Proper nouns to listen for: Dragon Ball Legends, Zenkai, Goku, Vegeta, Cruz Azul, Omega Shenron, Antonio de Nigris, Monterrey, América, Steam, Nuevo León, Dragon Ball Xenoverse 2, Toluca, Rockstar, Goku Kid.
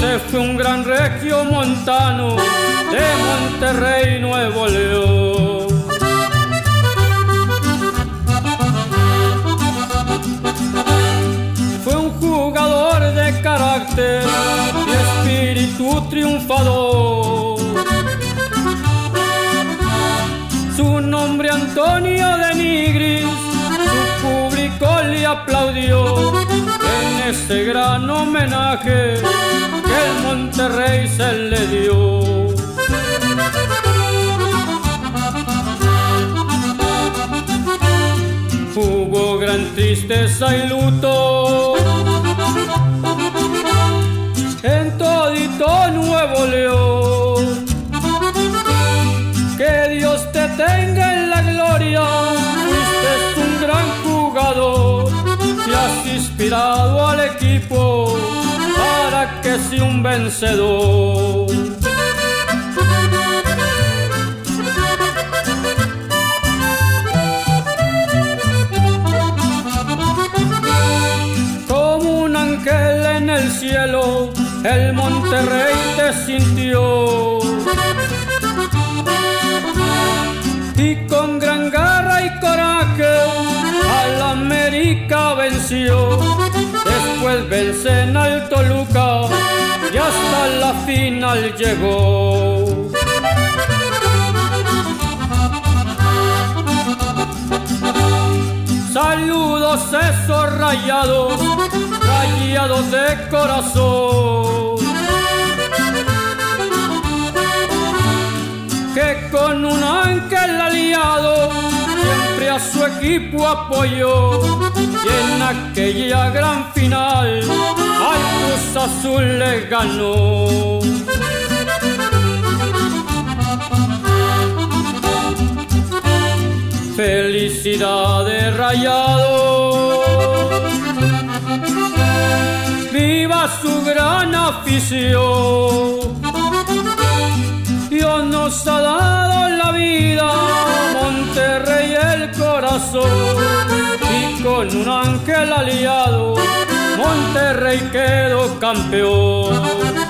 Se fue un gran regio montano de Monterrey, Nuevo León. Fue un jugador de carácter y espíritu triunfador. Su nombre Antonio de Nigris, su público le aplaudió en este gran homenaje que el Monterrey se le dio. Hubo gran tristeza y luto en todito Nuevo León. Que Dios te tenga en la gloria, fuiste un gran jugador y has inspirado al equipo para que sea un vencedor. Como un ángel en el cielo, el Monterrey te sintió. Y con gran garra y coraje al América venció. Después vencen al Toluca y hasta la final llegó. Saludos esos rayados, rayados de corazón, que con un ángel aliado siempre a su equipo apoyó, y en aquella gran final al Cruz Azul le ganó. Felicidades rayados, viva su gran afición. Dios nos ha dado la vida, Monterrey el corazón, y con un ángel aliado, Monterrey quedó campeón.